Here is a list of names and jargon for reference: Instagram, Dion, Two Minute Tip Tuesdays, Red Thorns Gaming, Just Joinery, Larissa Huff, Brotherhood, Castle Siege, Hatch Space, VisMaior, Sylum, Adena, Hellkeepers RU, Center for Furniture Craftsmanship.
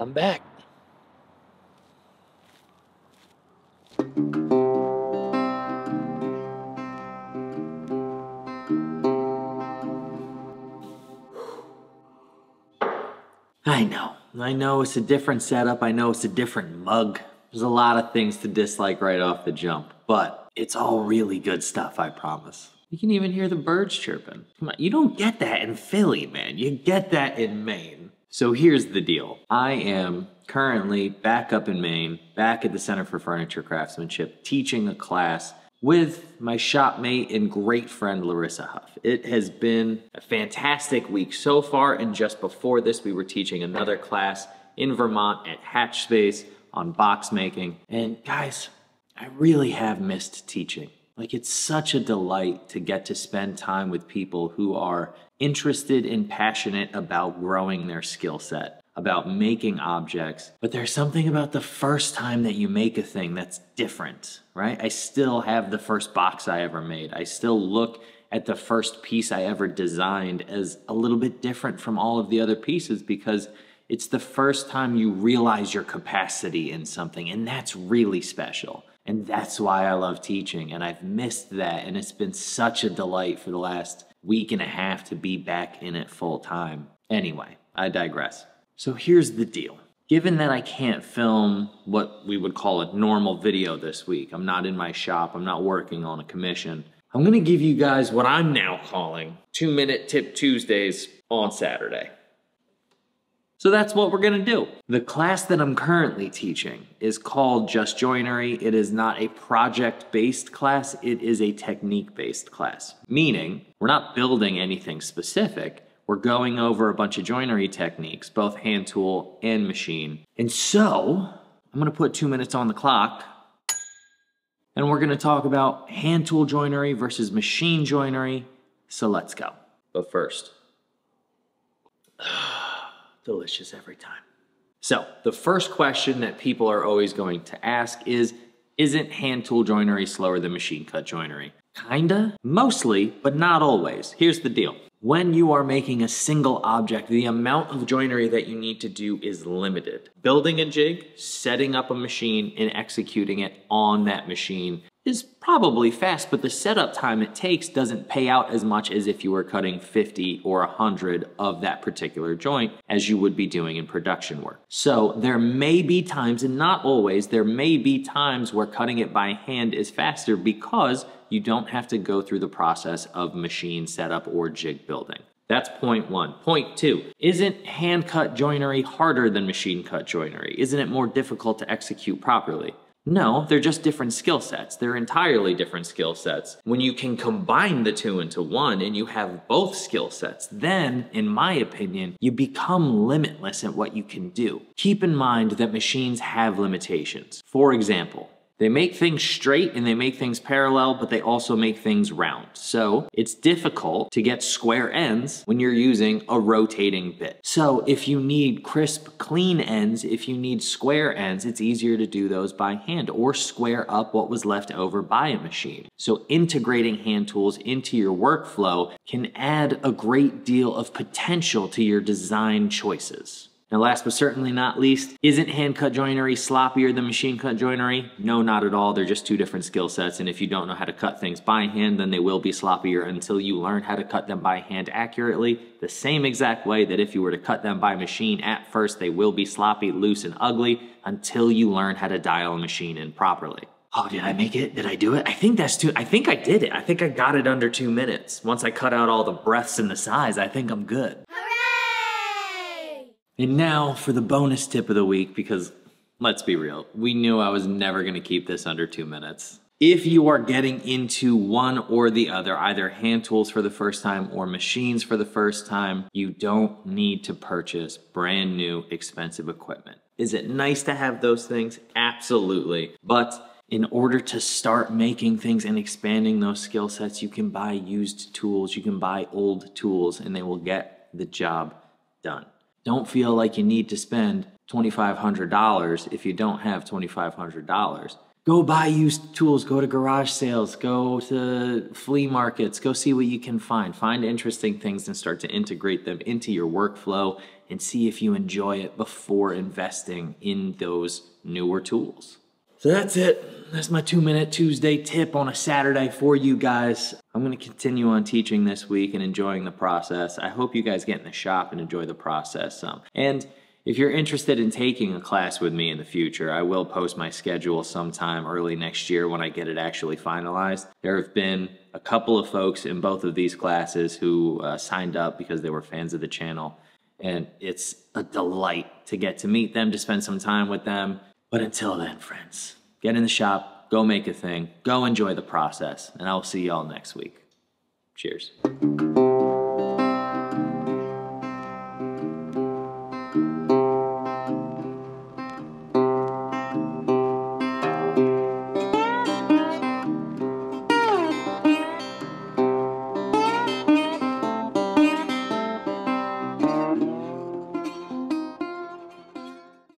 I'm back. I know it's a different setup. I know it's a different mug. There's a lot of things to dislike right off the jump, but it's all really good stuff, I promise. You can even hear the birds chirping. Come on, you don't get that in Philly, man. You get that in Maine. So here's the deal. I am currently back up in Maine, back at the Center for Furniture Craftsmanship, teaching a class with my shopmate and great friend, Larissa Huff. It has been a fantastic week so far, and just before this, we were teaching another class in Vermont at Hatch Space on box making. And guys, I really have missed teaching. Like, it's such a delight to get to spend time with people who are interested and passionate about growing their skill set, about making objects, but there's something about the first time that you make a thing that's different, right? I still have the first box I ever made. I still look at the first piece I ever designed as a little bit different from all of the other pieces because it's the first time you realize your capacity in something, and that's really special. And that's why I love teaching, and I've missed that, and it's been such a delight for the last week and a half to be back in it full time. Anyway, I digress. So here's the deal. Given that I can't film what we would call a normal video this week, I'm not in my shop, I'm not working on a commission, I'm gonna give you guys what I'm now calling 2-Minute Tip Tuesdays on Saturday. So that's what we're gonna do. The class that I'm currently teaching is called Just Joinery. It is not a project-based class, it is a technique-based class. Meaning, we're not building anything specific, we're going over a bunch of joinery techniques, both hand tool and machine. And so, I'm gonna put 2 minutes on the clock and we're gonna talk about hand tool joinery versus machine joinery. So let's go. But first, delicious every time. So the first question that people are always going to ask is, isn't hand tool joinery slower than machine cut joinery? Kinda, mostly, but not always. Here's the deal. When you are making a single object, the amount of joinery that you need to do is limited. Building a jig, setting up a machine, and executing it on that machine is probably fast, but the setup time it takes doesn't pay out as much as if you were cutting 50 or 100 of that particular joint as you would be doing in production work. So there may be times, and not always, there may be times where cutting it by hand is faster because you don't have to go through the process of machine setup or jig building. That's point one. Point two, isn't hand cut joinery harder than machine cut joinery? Isn't it more difficult to execute properly? No, they're just different skill sets. They're entirely different skill sets. When you can combine the two into one and you have both skill sets, then, in my opinion, you become limitless at what you can do. Keep in mind that machines have limitations. For example, they make things straight and they make things parallel, but they also make things round. So it's difficult to get square ends when you're using a rotating bit. So if you need crisp, clean ends, if you need square ends, it's easier to do those by hand or square up what was left over by a machine. So integrating hand tools into your workflow can add a great deal of potential to your design choices. Now, last but certainly not least, isn't hand-cut joinery sloppier than machine-cut joinery? No, not at all. They're just two different skill sets, and if you don't know how to cut things by hand, then they will be sloppier until you learn how to cut them by hand accurately, the same exact way that if you were to cut them by machine at first, they will be sloppy, loose, and ugly until you learn how to dial a machine in properly. Oh, did I make it? Did I do it? I think I did it. I think I got it under 2 minutes. Once I cut out all the breaths and the sighs, I think I'm good. And now for the bonus tip of the week, because let's be real, we knew I was never gonna keep this under 2 minutes. If you are getting into one or the other, either hand tools for the first time or machines for the first time, you don't need to purchase brand new expensive equipment. Is it nice to have those things? Absolutely. But in order to start making things and expanding those skill sets, you can buy used tools, you can buy old tools, and they will get the job done. Don't feel like you need to spend $2,500 if you don't have $2,500. Go buy used tools, go to garage sales, go to flea markets, go see what you can find. Find interesting things and start to integrate them into your workflow and see if you enjoy it before investing in those newer tools. So that's it. That's my 2-minute Tuesday tip on a Saturday for you guys. I'm gonna continue on teaching this week and enjoying the process. I hope you guys get in the shop and enjoy the process some. And if you're interested in taking a class with me in the future, I will post my schedule sometime early next year when I get it actually finalized. There have been a couple of folks in both of these classes who signed up because they were fans of the channel. And it's a delight to get to meet them, to spend some time with them. But until then, friends, get in the shop, go make a thing, go enjoy the process, and I'll see y'all next week. Cheers.